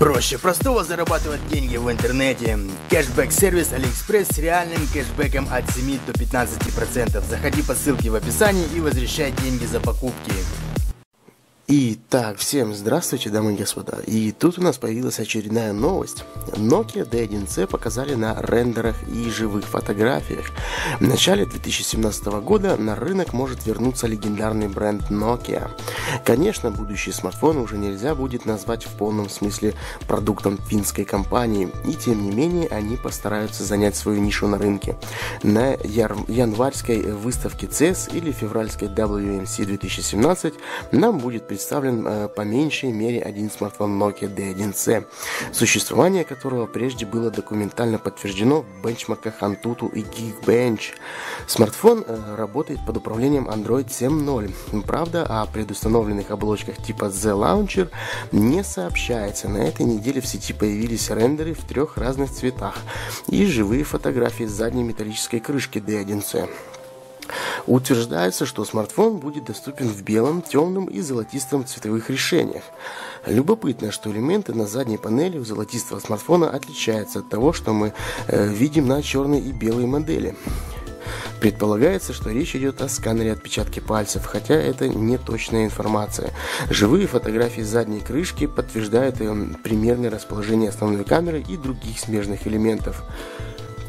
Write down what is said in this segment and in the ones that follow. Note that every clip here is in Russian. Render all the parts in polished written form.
Проще простого зарабатывать деньги в интернете. Кэшбэк-сервис AliExpress с реальным кэшбэком от 7 до 15%. Заходи по ссылке в описании и возвращай деньги за покупки. Итак, всем здравствуйте, дамы и господа. И тут у нас появилась очередная новость. Nokia D1C показали на рендерах и живых фотографиях. В начале 2017 года на рынок может вернуться легендарный бренд Nokia. Конечно, будущий смартфон уже нельзя будет назвать в полном смысле продуктом финской компании. И тем не менее, они постараются занять свою нишу на рынке. На январьской выставке CES или февральской WMC 2017 нам будет представлен по меньшей мере один смартфон Nokia D1C, существование которого прежде было документально подтверждено в бенчмарках Antutu и Geekbench. Смартфон работает под управлением Android 7.0. Правда, о предустановленных оболочках типа Z Launcher не сообщается. На этой неделе в сети появились рендеры в трех разных цветах и живые фотографии с задней металлической крышки D1C. Утверждается, что смартфон будет доступен в белом, темном и золотистом цветовых решениях. Любопытно, что элементы на задней панели у золотистого смартфона отличаются от того, что мы видим на черной и белой модели. Предполагается, что речь идет о сканере отпечатки пальцев, хотя это не точная информация. Живые фотографии задней крышки подтверждают примерное расположение основной камеры и других смежных элементов.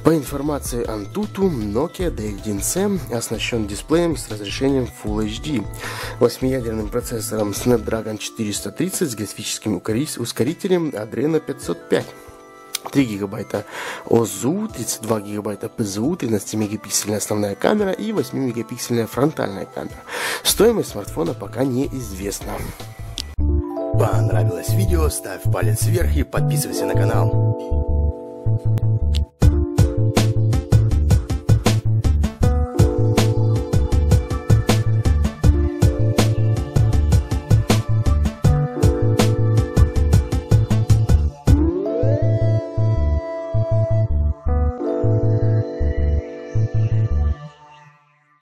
По информации Antutu, Nokia D1C оснащен дисплеем с разрешением Full HD, 8-ядерным процессором Snapdragon 430 с графическим ускорителем Adreno 505, 3 гигабайта ОЗУ, 32 гигабайта ПЗУ, 13-мегапиксельная основная камера и 8-мегапиксельная фронтальная камера. Стоимость смартфона пока неизвестна. Понравилось видео? Ставь палец вверх и подписывайся на канал.